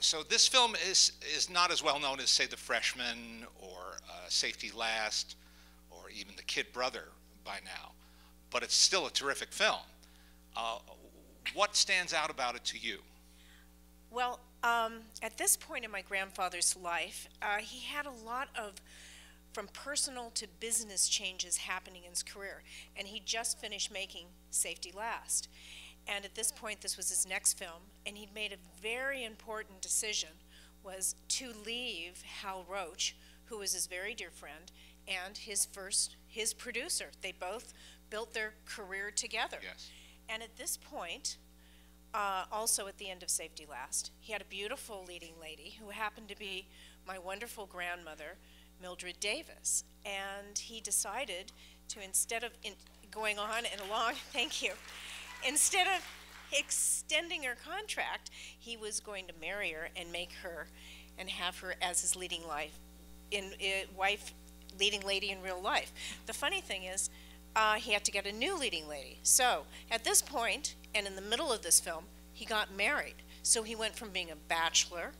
So this film is not as well known as, say, The Freshman or Safety Last or even The Kid Brother by now, but it's still a terrific film. What stands out about it to you? Well, at this point in my grandfather's life, he had a lot of, from personal to business changes happening in his career, and he just finished making Safety Last. And at this point, this was his next film, and he'd made a very important decision, was to leave Hal Roach, who was his very dear friend, and his producer. They both built their career together. Yes. And at this point, also at the end of Safety Last, he had a beautiful leading lady who happened to be my wonderful grandmother, Mildred Davis. And he decided to, instead of going on and along, thank you, instead of extending her contract, he was going to marry her and make her and have her as his leading leading lady in real life. The funny thing is, he had to get a new leading lady. So at this point, and in the middle of this film, he got married. So he went from being a bachelor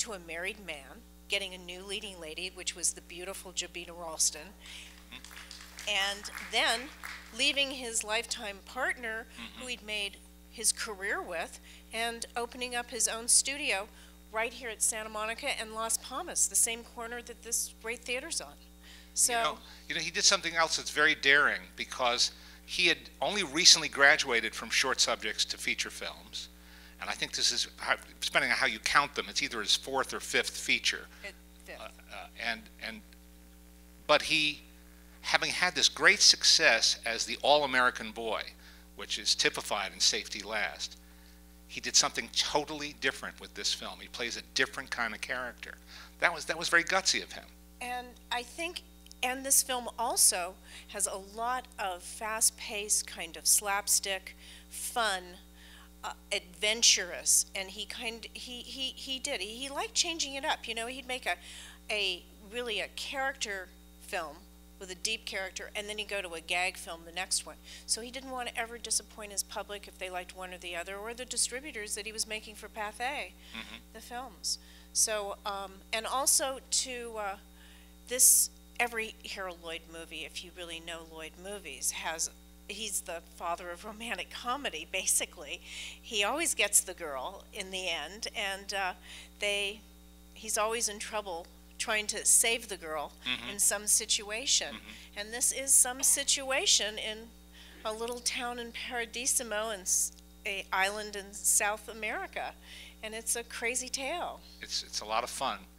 to a married man, getting a new leading lady, which was the beautiful Jobyna Ralston. And then leaving his lifetime partner, who he'd made his career with, and opening up his own studio right here at Santa Monica and Las Palmas, the same corner that this great theater's on. So you know, he did something else that's very daring, because he had only recently graduated from short subjects to feature films. And I think this is, depending on how you count them, it's either his fourth or fifth feature. Fifth. But he, having had this great success as the all-American boy, which is typified in Safety Last, he did something totally different with this film. He plays a different kind of character. That was very gutsy of him. And I think, and this film also has a lot of fast-paced, kind of slapstick, fun, adventurous, and he liked changing it up. You know, he'd make a really a character film with a deep character, and then he'd go to a gag film, the next one. So he didn't want to ever disappoint his public if they liked one or the other, or the distributors that he was making for Pathé, the films. So, and also to every Harold Lloyd movie, if you really know Lloyd movies, he's the father of romantic comedy, basically. He always gets the girl in the end, and he's always in trouble trying to save the girl in some situation. And this is some situation in a little town in Paradisimo, in an island in South America. And it's a crazy tale. It's a lot of fun.